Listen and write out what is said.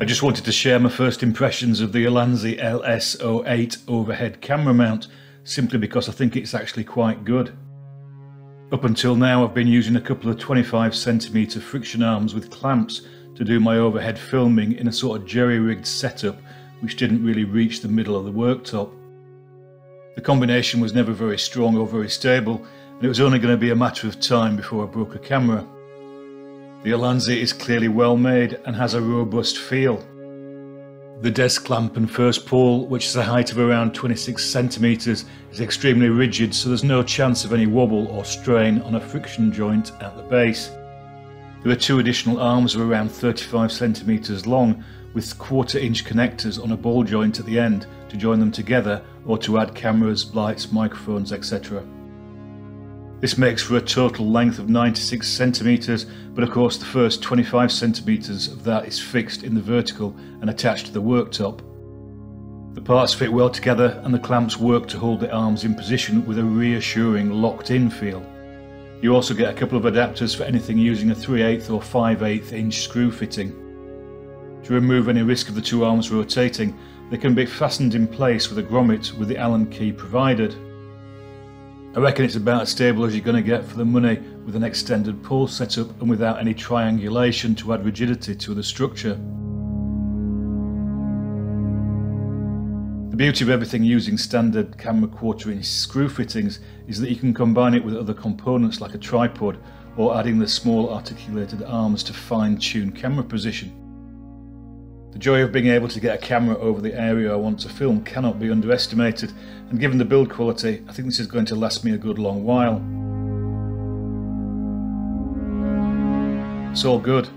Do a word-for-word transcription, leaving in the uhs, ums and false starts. I just wanted to share my first impressions of the Ulanzi L S zero eight overhead camera mount, simply because I think it's actually quite good. Up until now I've been using a couple of twenty-five centimeter friction arms with clamps to do my overhead filming in a sort of jerry-rigged setup which didn't really reach the middle of the worktop. The combination was never very strong or very stable, and it was only going to be a matter of time before I broke a camera. The Ulanzi is clearly well made and has a robust feel. The desk clamp and first pole, which is a height of around twenty-six centimetres, is extremely rigid, so there's no chance of any wobble or strain on a friction joint at the base. There are two additional arms of around thirty-five centimetres long with quarter inch connectors on a ball joint at the end to join them together or to add cameras, lights, microphones, et cetera. This makes for a total length of ninety-six centimetres, but of course the first twenty-five centimetres of that is fixed in the vertical and attached to the worktop. The parts fit well together and the clamps work to hold the arms in position with a reassuring locked-in feel. You also get a couple of adapters for anything using a three eighths or five eighths inch screw fitting. To remove any risk of the two arms rotating, they can be fastened in place with a grommet with the Allen key provided. I reckon it's about as stable as you're going to get for the money, with an extended pole setup and without any triangulation to add rigidity to the structure. The beauty of everything using standard camera quarter inch screw fittings is that you can combine it with other components like a tripod, or adding the small articulated arms to fine-tune camera position. The joy of being able to get a camera over the area I want to film cannot be underestimated, and given the build quality, I think this is going to last me a good long while. It's all good.